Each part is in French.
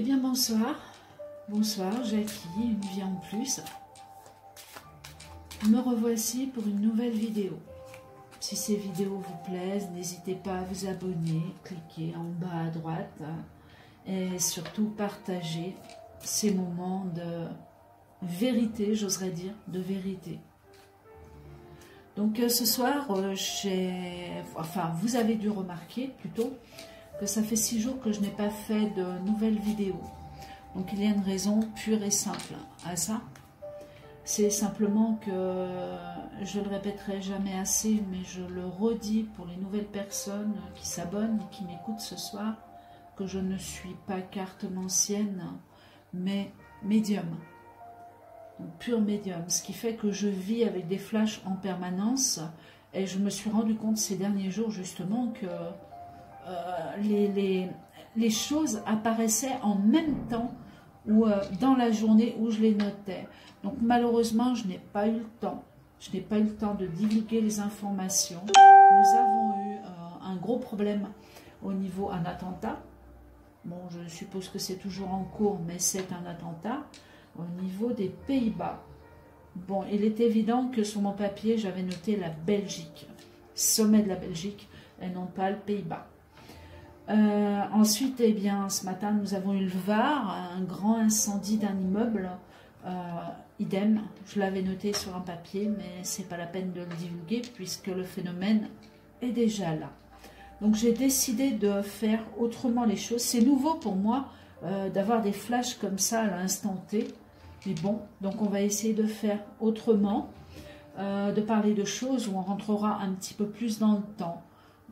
Eh bien bonsoir, bonsoir Jackie, Une Vie en Plus. Me revoici pour une nouvelle vidéo. Si ces vidéos vous plaisent, n'hésitez pas à vous abonner, cliquez en bas à droite et surtout partagez ces moments de vérité, j'oserais dire, de vérité. Donc ce soir, vous avez dû remarquer plutôt que ça fait 6 jours que je n'ai pas fait de nouvelles vidéos. Donc il y a une raison pure et simple à ça. C'est simplement que, je ne le répéterai jamais assez, mais je le redis pour les nouvelles personnes qui s'abonnent et qui m'écoutent ce soir, que je ne suis pas cartomancienne, mais médium. Donc pur médium, ce qui fait que je vis avec des flashs en permanence, et je me suis rendu compte ces derniers jours justement que les choses apparaissaient en même temps ou dans la journée où je les notais. Donc malheureusement, je n'ai pas eu le temps. Je n'ai pas eu le temps de divulguer les informations. Nous avons eu un gros problème au niveau d'un attentat. Bon, je suppose que c'est toujours en cours, mais c'est un attentat au niveau des Pays-Bas. Bon, il est évident que sur mon papier, j'avais noté la Belgique, sommet de la Belgique, et non pas le Pays-Bas. Ensuite, eh bien, ce matin, nous avons eu le Var, un grand incendie d'un immeuble. Idem, je l'avais noté sur un papier, mais ce n'est pas la peine de le divulguer puisque le phénomène est déjà là. Donc j'ai décidé de faire autrement les choses. C'est nouveau pour moi d'avoir des flashs comme ça à l'instant T. Mais bon, donc on va essayer de faire autrement, de parler de choses où on rentrera un petit peu plus dans le temps,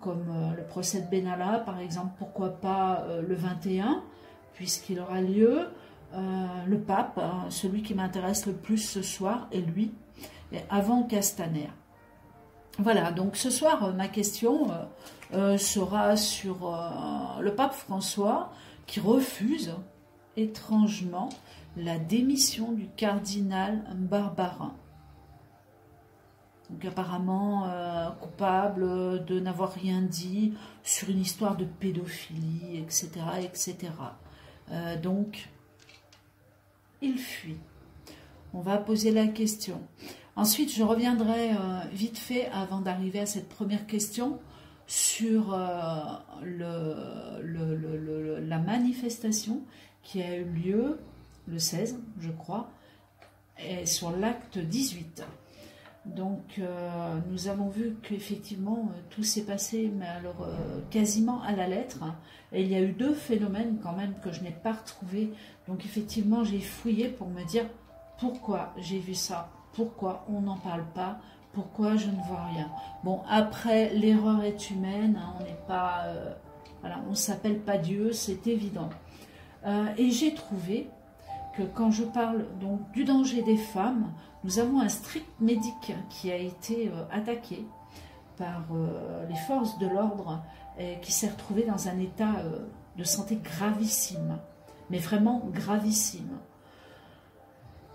comme le procès de Benalla, par exemple, pourquoi pas le 21, puisqu'il aura lieu. Le pape, celui qui m'intéresse le plus ce soir, et lui, avant Castaner. Voilà, donc ce soir, ma question sera sur le pape François, qui refuse, étrangement, la démission du cardinal Barbarin. Donc apparemment coupable de n'avoir rien dit sur une histoire de pédophilie, etc., etc. Donc, il fuit. On va poser la question. Ensuite, je reviendrai vite fait, avant d'arriver à cette première question, sur la manifestation qui a eu lieu le 16, je crois, et sur l'acte 18. Donc, nous avons vu qu'effectivement, tout s'est passé mais alors, quasiment à la lettre. Et il y a eu 2 phénomènes quand même que je n'ai pas retrouvés. Donc, effectivement, j'ai fouillé pour me dire pourquoi j'ai vu ça, pourquoi on n'en parle pas, pourquoi je ne vois rien. Bon, après, l'erreur est humaine, hein, on n'est pas... voilà, on ne s'appelle pas Dieu, c'est évident. Et j'ai trouvé que quand je parle donc du danger des femmes, nous avons un strict médic qui a été attaqué par les forces de l'ordre et qui s'est retrouvé dans un état de santé gravissime, mais vraiment gravissime.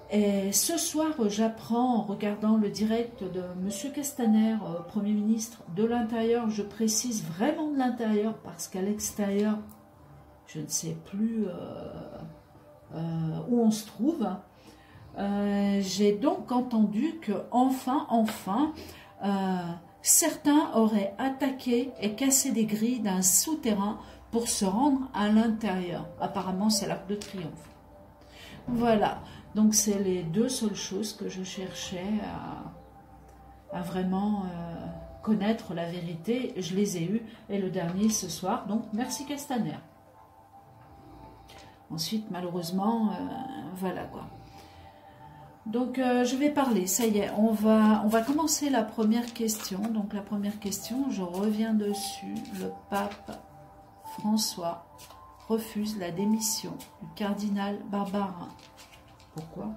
Et ce soir, j'apprends en regardant le direct de M. Castaner, Premier ministre de l'Intérieur, je précise vraiment de l'Intérieur parce qu'à l'extérieur, je ne sais plus où on se trouve. J'ai donc entendu que enfin, certains auraient attaqué et cassé des grilles d'un souterrain pour se rendre à l'intérieur. Apparemment, c'est l'Arc de Triomphe. Voilà, donc c'est les 2 seules choses que je cherchais à vraiment connaître la vérité. Je les ai eues, et le dernier ce soir, donc merci Castaner. Ensuite, malheureusement, voilà quoi. Donc, je vais parler, ça y est, on va commencer la première question. Donc, la première question, je reviens dessus. Le pape François refuse la démission du cardinal Barbarin. Pourquoi?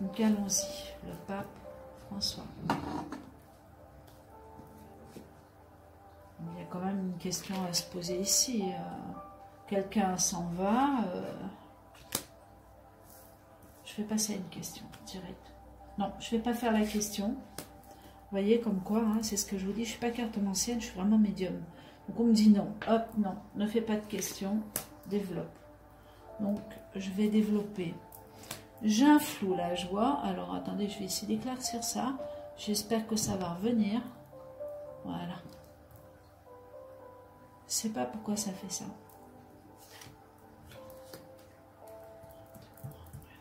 Donc, allons-y, le pape François. Il y a quand même une question à se poser ici. Quelqu'un s'en va. Je vais passer à une question directe. Non, je ne vais pas faire la question. Vous voyez comme quoi, hein, c'est ce que je vous dis. Je ne suis pas cartomancienne, je suis vraiment médium. Donc on me dit non, hop, non, ne fais pas de questions, développe. Donc je vais développer. J'infloue la joie. Alors attendez, je vais essayer d'éclaircir ça. J'espère que ça va revenir. Voilà. Je sais pas pourquoi ça fait ça.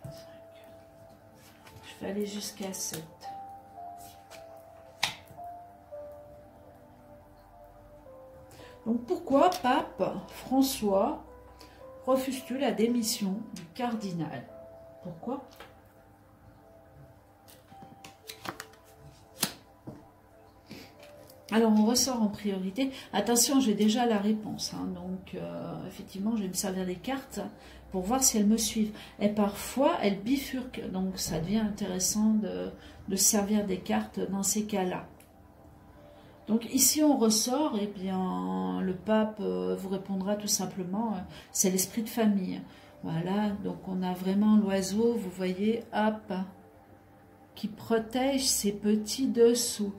Je vais aller jusqu'à 7. Donc pourquoi Pape François refuses-tu la démission du cardinal? Pourquoi? Alors, on ressort en priorité. Attention, j'ai déjà la réponse. Hein, donc, effectivement, je vais me servir des cartes pour voir si elles me suivent. Et parfois, elles bifurquent. Donc, ça devient intéressant de servir des cartes dans ces cas-là. Donc, ici, on ressort. Et bien, le pape vous répondra tout simplement. C'est l'esprit de famille. Voilà. Donc, on a vraiment l'oiseau, vous voyez, hop, qui protège ses petits dessous.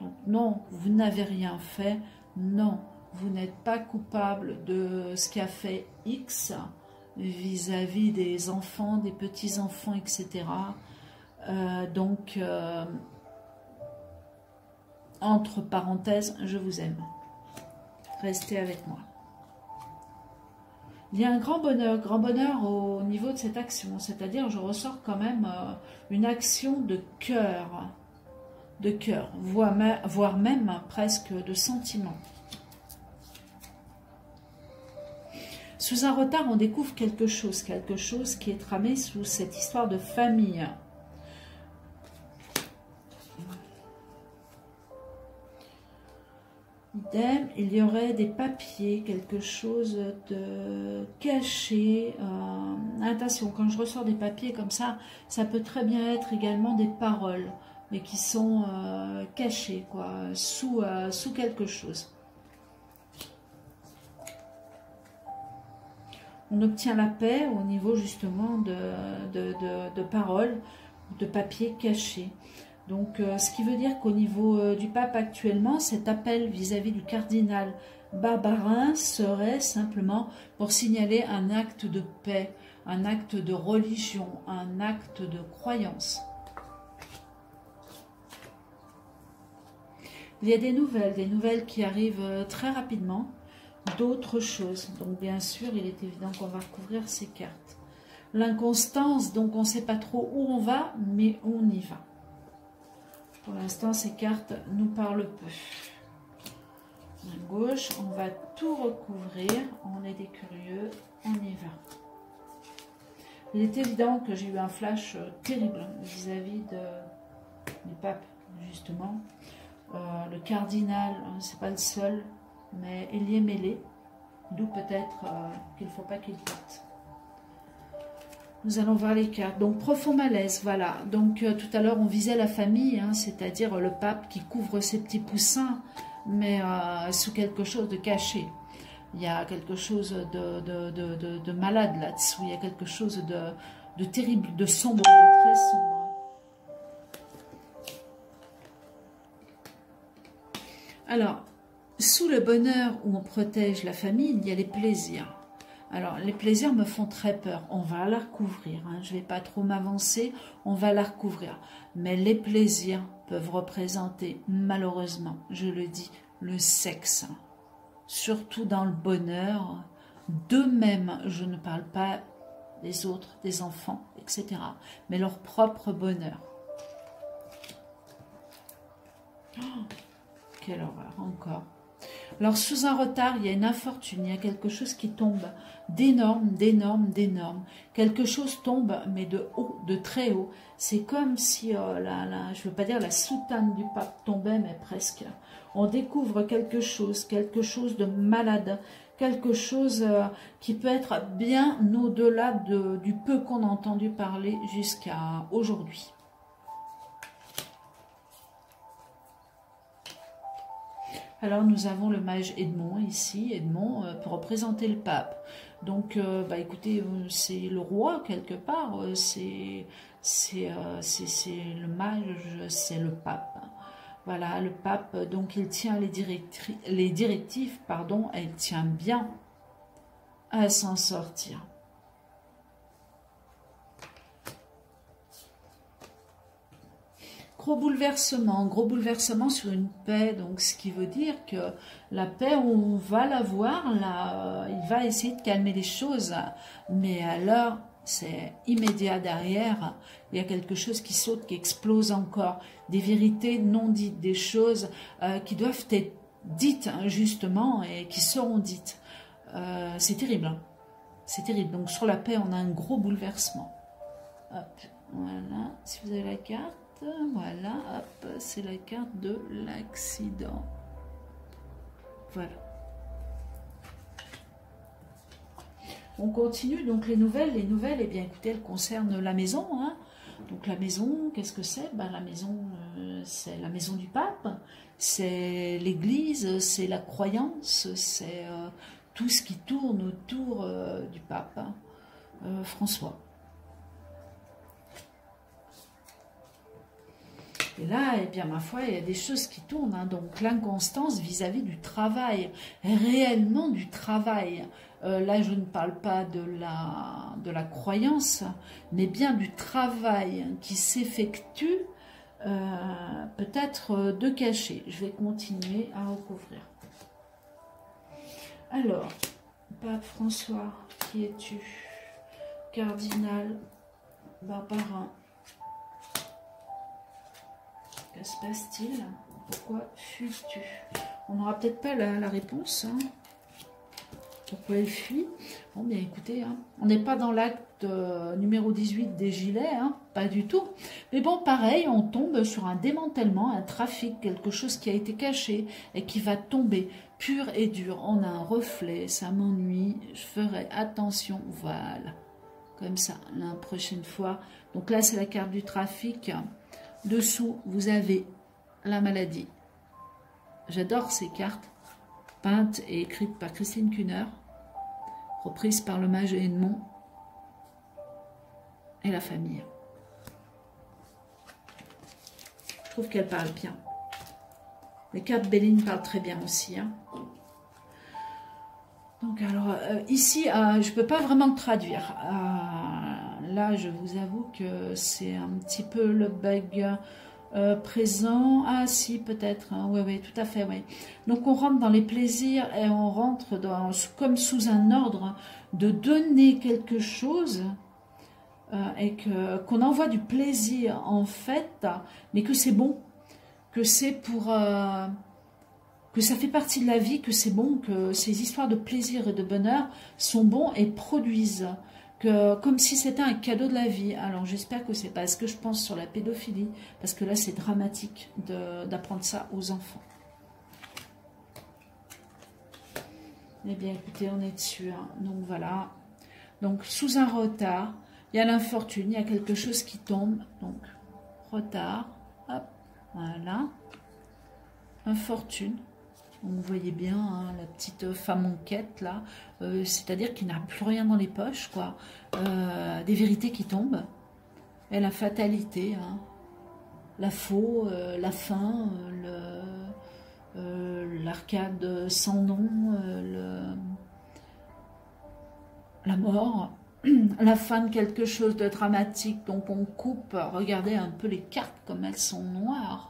Donc non, vous n'avez rien fait, non, vous n'êtes pas coupable de ce qu'a fait X vis-à-vis des enfants, des petits-enfants, etc. Entre parenthèses, je vous aime. Restez avec moi. Il y a un grand bonheur au niveau de cette action, c'est-à-dire je ressors quand même une action de cœur. De cœur, voire même presque de sentiment. Sous un retard, on découvre quelque chose qui est tramé sous cette histoire de famille. Idem, il y aurait des papiers, quelque chose de caché. Attention, quand je ressors des papiers comme ça, ça peut très bien être également des paroles. Mais qui sont cachés, quoi, sous quelque chose. On obtient la paix au niveau, justement, de paroles, de papier caché. Donc, ce qui veut dire qu'au niveau du pape actuellement, cet appel vis-à-vis du cardinal Barbarin serait simplement pour signaler un acte de paix, un acte de religion, un acte de croyance. Il y a des nouvelles qui arrivent très rapidement, d'autres choses. Donc bien sûr, il est évident qu'on va recouvrir ces cartes. L'inconstance, donc on ne sait pas trop où on va, mais on y va. Pour l'instant, ces cartes nous parlent peu. À gauche, on va tout recouvrir, on est des curieux, on y va. Il est évident que j'ai eu un flash terrible vis-à-vis du pape, justement. Le cardinal, c'est pas le seul, mais il y est mêlé, d'où peut-être qu'il ne faut pas qu'il parte. Nous allons voir les cartes. Donc, profond malaise, voilà. Donc, tout à l'heure, on visait la famille, hein, c'est-à-dire le pape qui couvre ses petits poussins, mais sous quelque chose de caché. Il y a quelque chose de malade là-dessous, il y a quelque chose de terrible, de sombre, de très sombre. Alors, sous le bonheur où on protège la famille, il y a les plaisirs. Alors, les plaisirs me font très peur. On va la recouvrir. Hein. Je ne vais pas trop m'avancer. On va la recouvrir. Mais les plaisirs peuvent représenter, malheureusement, je le dis, le sexe. Surtout dans le bonheur. D'eux-mêmes, je ne parle pas des autres, des enfants, etc. Mais leur propre bonheur. Oh. Quelle horreur, encore. Alors, sous un retard, il y a une infortune, il y a quelque chose qui tombe d'énorme, d'énorme, d'énorme. Quelque chose tombe, mais de haut, de très haut. C'est comme si, je ne veux pas dire la soutane du pape tombait, mais presque. On découvre quelque chose de malade, quelque chose qui peut être bien au-delà du peu qu'on a entendu parler jusqu'à aujourd'hui. Alors, nous avons le mage Edmond ici, Edmond, pour représenter le pape. Donc, écoutez, c'est le roi, quelque part, c'est le mage, c'est le pape. Voilà, le pape, donc il tient les directives, pardon, elle tient bien à s'en sortir. Gros bouleversement sur une paix, donc ce qui veut dire que la paix, on va la voir, là, il va essayer de calmer les choses, mais alors c'est immédiat derrière, il y a quelque chose qui saute, qui explose encore, des vérités non dites, des choses qui doivent être dites justement et qui seront dites, c'est terrible, hein. C'est terrible, donc sur la paix on a un gros bouleversement, hop, voilà, si vous avez la carte. Voilà, hop, c'est la carte de l'accident. Voilà. On continue, donc les nouvelles, eh bien écoutez, elles concernent la maison, hein. Donc la maison, qu'est-ce que c'est? Ben, la maison, c'est la maison du pape, c'est l'église, c'est la croyance, c'est tout ce qui tourne autour du pape, hein, François. Et là, eh bien, ma foi, il y a des choses qui tournent, hein. Donc l'inconstance vis-à-vis du travail, réellement du travail. Là, je ne parle pas de la croyance, mais bien du travail qui s'effectue peut-être de caché. Je vais continuer à recouvrir. Alors, Pape François, qui es-tu? Cardinal Barbarin. Que se passe-t-il? Pourquoi fuis-tu? On n'aura peut-être pas la réponse. Hein. Pourquoi elle fuit? Bon, bien écoutez, hein, on n'est pas dans l'acte numéro 18 des gilets, hein, pas du tout. Mais bon, pareil, on tombe sur un démantèlement, un trafic, quelque chose qui a été caché et qui va tomber pur et dur. On a un reflet, ça m'ennuie, je ferai attention, voilà. Comme ça, la prochaine fois. Donc là, c'est la carte du trafic. Dessous, vous avez la maladie. J'adore ces cartes, peintes et écrites par Christine Kuhner, reprises par le mage Edmond et la famille. Je trouve qu'elle parle bien. Les cartes Béline parlent très bien aussi. Hein. Donc, alors, ici, je ne peux pas vraiment traduire. Là, je vous avoue que c'est un petit peu le bug présent. Ah si, peut-être. Hein. Oui, oui, tout à fait, oui. Donc, on rentre dans les plaisirs et on rentre dans, comme sous un ordre de donner quelque chose et qu'on envoie du plaisir, en fait, mais que c'est bon, que c'est pour... que ça fait partie de la vie, que c'est bon, que ces histoires de plaisir et de bonheur sont bons et produisent. Que, comme si c'était un cadeau de la vie. Alors j'espère que c'est pas ce que je pense sur la pédophilie, parce que là c'est dramatique d'apprendre ça aux enfants. Eh bien écoutez, on est dessus, hein. Donc voilà, donc sous un retard, il y a l'infortune, il y a quelque chose qui tombe, donc retard, hop, voilà, infortune. Vous voyez bien, hein, la petite femme en quête, là, c'est-à-dire qu'il n'a plus rien dans les poches, quoi. Des vérités qui tombent, et la fatalité, hein, la faux, la faim, l'arcade sans nom, la mort, la fin de quelque chose de dramatique, donc on coupe, regardez un peu les cartes comme elles sont noires.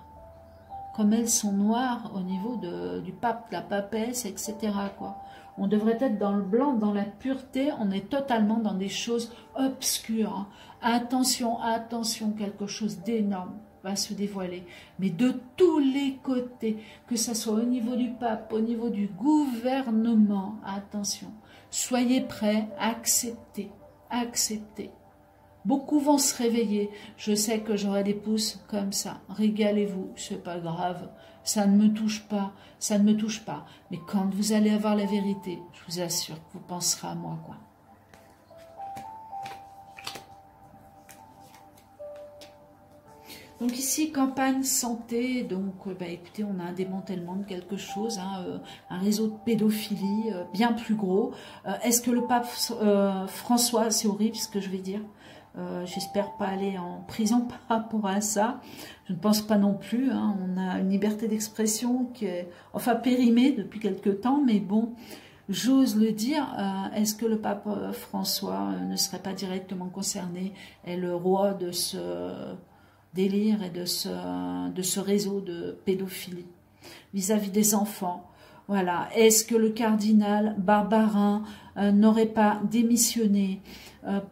Comme elles sont noires au niveau du pape, de la papesse, etc. Quoi. On devrait être dans le blanc, dans la pureté, on est totalement dans des choses obscures. Attention, attention, quelque chose d'énorme va se dévoiler. Mais de tous les côtés, que ce soit au niveau du pape, au niveau du gouvernement, attention. Soyez prêts, acceptez, acceptez. Beaucoup vont se réveiller, je sais que j'aurai des pouces comme ça, régalez-vous, c'est pas grave, ça ne me touche pas, ça ne me touche pas. Mais quand vous allez avoir la vérité, je vous assure que vous penserez à moi, quoi. Donc ici, campagne santé, donc bah, écoutez, on a un démantèlement de quelque chose, hein, un réseau de pédophilie bien plus gros. Est-ce que le pape François, c'est horrible ce que je vais dire, J'espère pas aller en prison par rapport à ça. Je ne pense pas non plus. Hein. On a une liberté d'expression qui est enfin périmée depuis quelque temps, mais bon, j'ose le dire. Est-ce que le pape François ne serait pas directement concerné, est le roi de ce délire et de ce réseau de pédophilie vis-à-vis des enfants? Voilà. Est-ce que le cardinal Barbarin n'aurait pas démissionné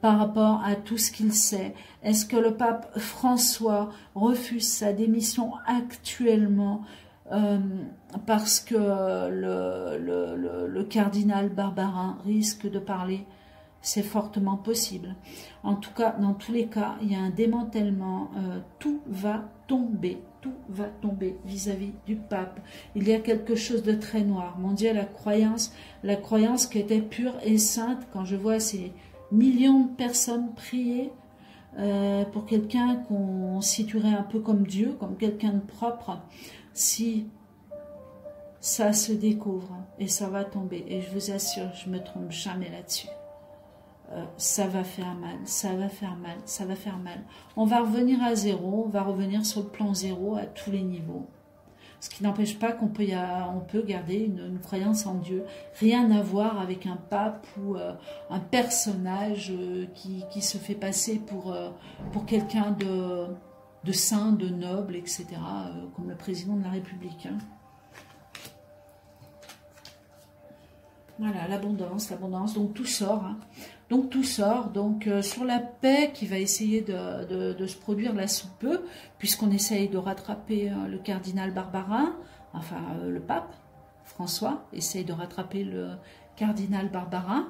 par rapport à tout ce qu'il sait? Est-ce que le pape François refuse sa démission actuellement parce que le cardinal Barbarin risque de parler? C'est fortement possible. En tout cas, dans tous les cas, il y a un démantèlement. Tout va tomber. Tout va tomber vis-à-vis du pape. Il y a quelque chose de très noir. Mon Dieu, la croyance qui était pure et sainte, quand je vois ces millions de personnes prier pour quelqu'un qu'on situerait un peu comme Dieu, comme quelqu'un de propre, si ça se découvre, et ça va tomber. Et je vous assure, je ne me trompe jamais là-dessus. Ça va faire mal, ça va faire mal, ça va faire mal. On va revenir à zéro, on va revenir sur le plan zéro à tous les niveaux. Ce qui n'empêche pas qu'on peut, garder une croyance en Dieu. Rien à voir avec un pape ou un personnage qui se fait passer pour quelqu'un de saint, de noble, etc., comme le président de la République. Hein. Voilà, l'abondance, l'abondance, donc tout sort, hein. Donc tout sort, donc sur la paix qui va essayer de se produire là sous peu, puisqu'on essaye de rattraper le cardinal Barbarin, enfin le pape François essaye de rattraper le cardinal Barbarin,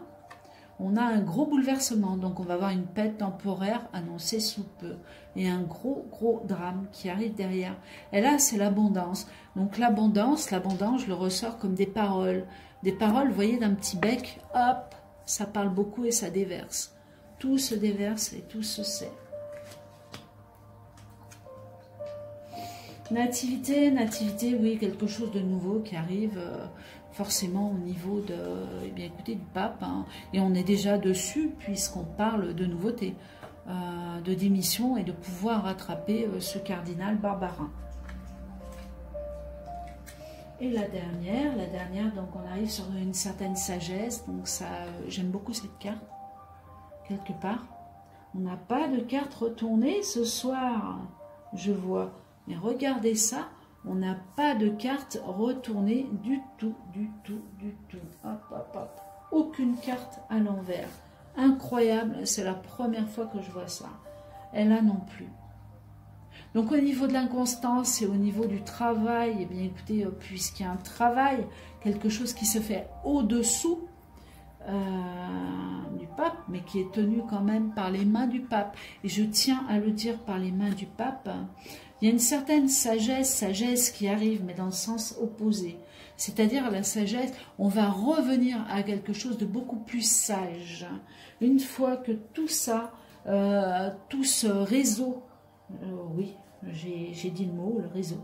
on a un gros bouleversement, donc on va avoir une paix temporaire annoncée sous peu, et un gros drame qui arrive derrière, et là c'est l'abondance, donc l'abondance, je le ressors comme des paroles. Des paroles, vous voyez, d'un petit bec, hop, ça parle beaucoup et ça déverse. Tout se déverse et tout se sait. Nativité, nativité, oui, quelque chose de nouveau qui arrive forcément au niveau de, eh bien, écoutez, du pape. Hein, et on est déjà dessus puisqu'on parle de nouveautés, de démission et de pouvoir rattraper ce cardinal Barbarin. Et la dernière, donc on arrive sur une certaine sagesse, donc ça, j'aime beaucoup cette carte, quelque part. On n'a pas de carte retournée ce soir, je vois. Mais regardez ça, on n'a pas de carte retournée du tout, du tout, du tout. Hop, hop, hop. Aucune carte à l'envers. Incroyable, c'est la première fois que je vois ça. Elle là non plus. Donc au niveau de l'inconstance et au niveau du travail, eh bien écoutez, puisqu'il y a un travail, quelque chose qui se fait au-dessous du pape, mais qui est tenu quand même par les mains du pape, et je tiens à le dire, par les mains du pape, il y a une certaine sagesse qui arrive, mais dans le sens opposé, c'est-à-dire la sagesse, on va revenir à quelque chose de beaucoup plus sage, une fois que tout ça, tout ce réseau, oui, j'ai dit le mot, le réseau.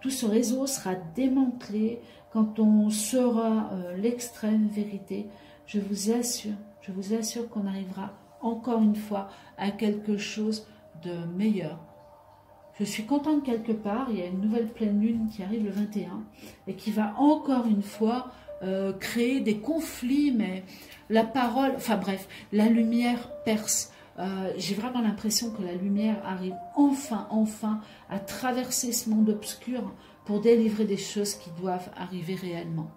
Tout ce réseau sera démantelé quand on saura l'extrême vérité. Je vous assure qu'on arrivera encore une fois à quelque chose de meilleur. Je suis contente quelque part, il y a une nouvelle pleine lune qui arrive le 21 et qui va encore une fois créer des conflits, mais la parole, enfin bref, la lumière perce. J'ai vraiment l'impression que la lumière arrive enfin à traverser ce monde obscur pour délivrer des choses qui doivent arriver réellement.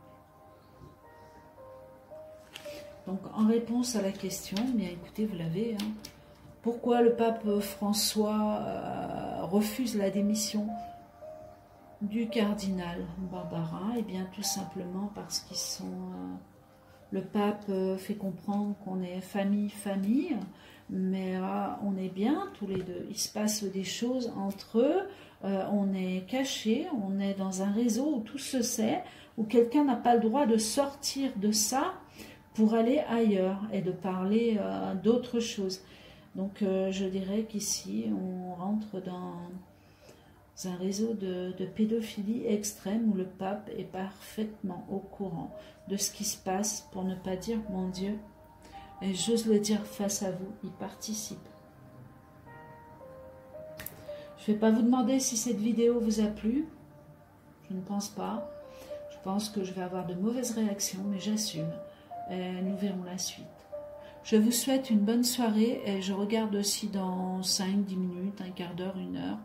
Donc en réponse à la question, mais écoutez, vous l'avez, hein, pourquoi le pape François refuse la démission du cardinal Barbarin? Eh bien tout simplement parce qu'ils sont... le pape fait comprendre qu'on est famille, mais on est bien tous les deux. Il se passe des choses entre eux, on est caché, on est dans un réseau où tout se sait, où quelqu'un n'a pas le droit de sortir de ça pour aller ailleurs et de parler d'autres choses. Donc je dirais qu'ici on rentre dans un réseau de pédophilie extrême où le pape est parfaitement au courant de ce qui se passe, pour ne pas dire mon Dieu. Et j'ose le dire face à vous, il participe. Je ne vais pas vous demander si cette vidéo vous a plu. Je ne pense pas. Je pense que je vais avoir de mauvaises réactions, mais j'assume. Nous verrons la suite. Je vous souhaite une bonne soirée et je regarde aussi dans 5, 10 minutes, un quart d'heure, une heure,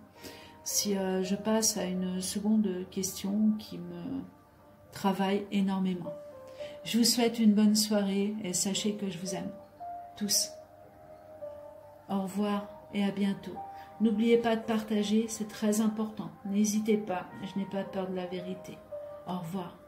si je passe à une seconde question qui me travaille énormément. Je vous souhaite une bonne soirée et sachez que je vous aime tous. Au revoir et à bientôt. N'oubliez pas de partager, c'est très important. N'hésitez pas, je n'ai pas peur de la vérité. Au revoir.